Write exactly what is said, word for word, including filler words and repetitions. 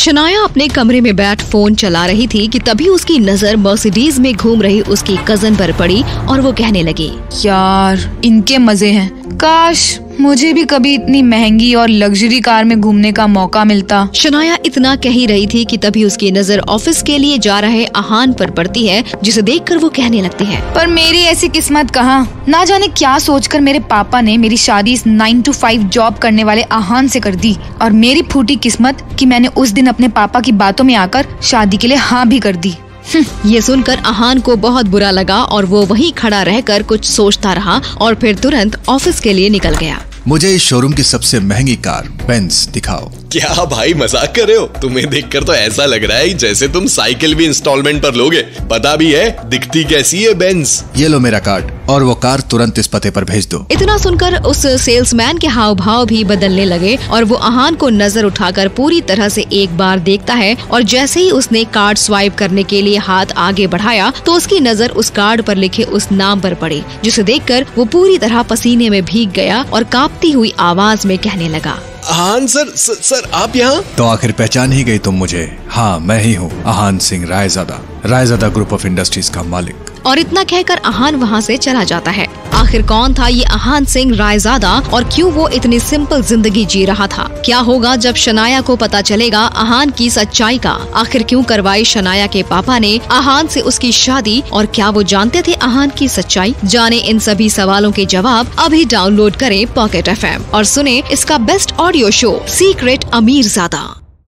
शनाया अपने कमरे में बैठ फोन चला रही थी कि तभी उसकी नजर मर्सिडीज में घूम रही उसकी कजन पर पड़ी और वो कहने लगी, यार इनके मजे हैं, काश मुझे भी कभी इतनी महंगी और लग्जरी कार में घूमने का मौका मिलता। शनाया इतना कह ही रही थी कि तभी उसकी नजर ऑफिस के लिए जा रहे आहान पर पड़ती है, जिसे देखकर वो कहने लगती है, पर मेरी ऐसी किस्मत कहाँ। ना जाने क्या सोचकर मेरे पापा ने मेरी शादी इस नाइन टू फाइव जॉब करने वाले आहान से कर दी और मेरी फूटी किस्मत कि मैंने उस दिन अपने पापा की बातों में आकर शादी के लिए हाँ भी कर दी। ये सुनकर आहान को बहुत बुरा लगा और वो वहीं खड़ा रहकर कुछ सोचता रहा और फिर तुरंत ऑफिस के लिए निकल गया। मुझे इस शोरूम की सबसे महंगी कार बेंस दिखाओ। क्या भाई मजाक कर रहे हो? तुम्हें देखकर तो ऐसा लग रहा है जैसे तुम साइकिल भी इंस्टॉलमेंट पर लोगे। पता भी है दिखती कैसी है बेंस। ये लो मेरा कार्ड और वो कार तुरंत इस पते पर भेज दो। इतना सुनकर उस सेल्समैन के हाव भाव भी बदलने लगे और वो आहान को नजर उठाकर पूरी तरह से एक बार देखता है और जैसे ही उसने कार्ड स्वाइप करने के लिए हाथ आगे बढ़ाया तो उसकी नजर उस कार्ड पर लिखे उस नाम पर पड़ी, जिसे देखकर वो पूरी तरह पसीने में भीग गया और कांपती हुई आवाज में कहने लगा, आहान सर, सर सर आप यहाँ? तो आखिर पहचान ही गई तुम मुझे। हाँ मैं ही हूँ Aahaan Singh Raizada, Raizada group of industries का मालिक। और इतना कहकर आहान वहाँ से चला जाता है। आखिर कौन था ये आहान सिंह रायज़ादा और क्यों वो इतनी सिंपल जिंदगी जी रहा था? क्या होगा जब शनाया को पता चलेगा आहान की सच्चाई का? आखिर क्यों करवाई शनाया के पापा ने आहान से उसकी शादी और क्या वो जानते थे आहान की सच्चाई? जाने इन सभी सवालों के जवाब। अभी डाउनलोड करें पॉकेट एफएम और सुने इसका बेस्ट ऑडियो शो सीक्रेट अमीरज़ादा।